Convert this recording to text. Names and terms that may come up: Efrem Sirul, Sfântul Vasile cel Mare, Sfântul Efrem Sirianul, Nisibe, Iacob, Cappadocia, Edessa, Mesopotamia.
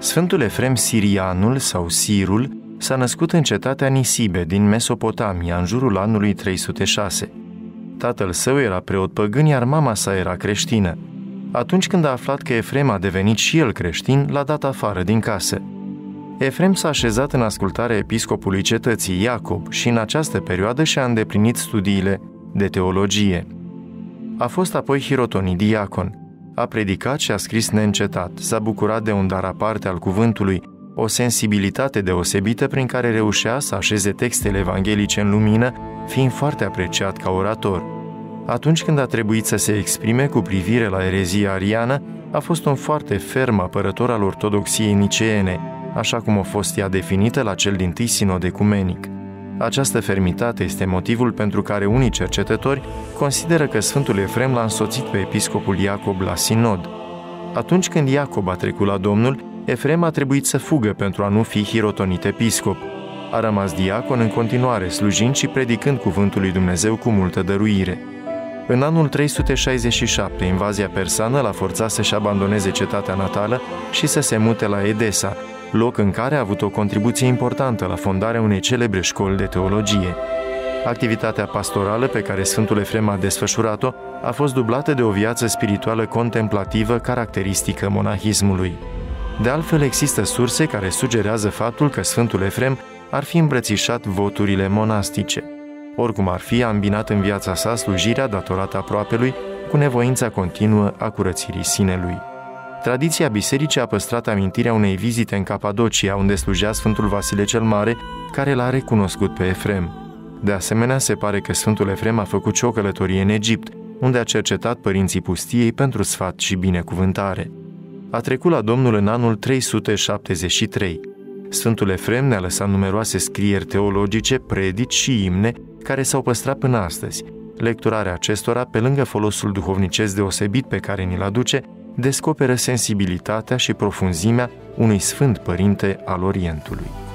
Sfântul Efrem Sirianul sau Sirul s-a născut în cetatea Nisibe din Mesopotamia în jurul anului 306. Tatăl său era preot păgân, iar mama sa era creștină. Atunci când a aflat că Efrem a devenit și el creștin, l-a dat afară din casă. Efrem s-a așezat în ascultarea episcopului cetății Iacob și în această perioadă și-a îndeplinit studiile de teologie. A fost apoi hirotonit diacon. A predicat și a scris neîncetat, s-a bucurat de un dar aparte al cuvântului, o sensibilitate deosebită prin care reușea să așeze textele evanghelice în lumină, fiind foarte apreciat ca orator. Atunci când a trebuit să se exprime cu privire la erezia ariană, a fost un foarte ferm apărător al ortodoxiei niceene, așa cum a fost ea definită la cel din 1 sinod ecumenic. Această fermitate este motivul pentru care unii cercetători consideră că Sfântul Efrem l-a însoțit pe episcopul Iacob la sinod. Atunci când Iacob a trecut la Domnul, Efrem a trebuit să fugă pentru a nu fi hirotonit episcop. A rămas diacon în continuare, slujind și predicând cuvântul lui Dumnezeu cu multă dăruire. În anul 367, invazia persană l-a forțat să-și abandoneze cetatea natală și să se mute la Edessa, loc în care a avut o contribuție importantă la fondarea unei celebre școli de teologie. Activitatea pastorală pe care Sfântul Efrem a desfășurat-o a fost dublată de o viață spirituală contemplativă caracteristică monahismului. De altfel, există surse care sugerează faptul că Sfântul Efrem ar fi îmbrățișat voturile monastice. Oricum ar fi, a îmbinat în viața sa slujirea datorată aproapelui cu nevoința continuă a curățirii sinelui. Tradiția bisericii a păstrat amintirea unei vizite în Cappadocia, unde slujea Sfântul Vasile cel Mare, care l-a recunoscut pe Efrem. De asemenea, se pare că Sfântul Efrem a făcut și o călătorie în Egipt, unde a cercetat părinții pustiei pentru sfat și binecuvântare. A trecut la Domnul în anul 373. Sfântul Efrem ne-a lăsat numeroase scrieri teologice, predici și imne, care s-au păstrat până astăzi. Lecturarea acestora, pe lângă folosul duhovnicesc deosebit pe care ni-l aduce, descoperă sensibilitatea și profunzimea unui sfânt părinte al Orientului.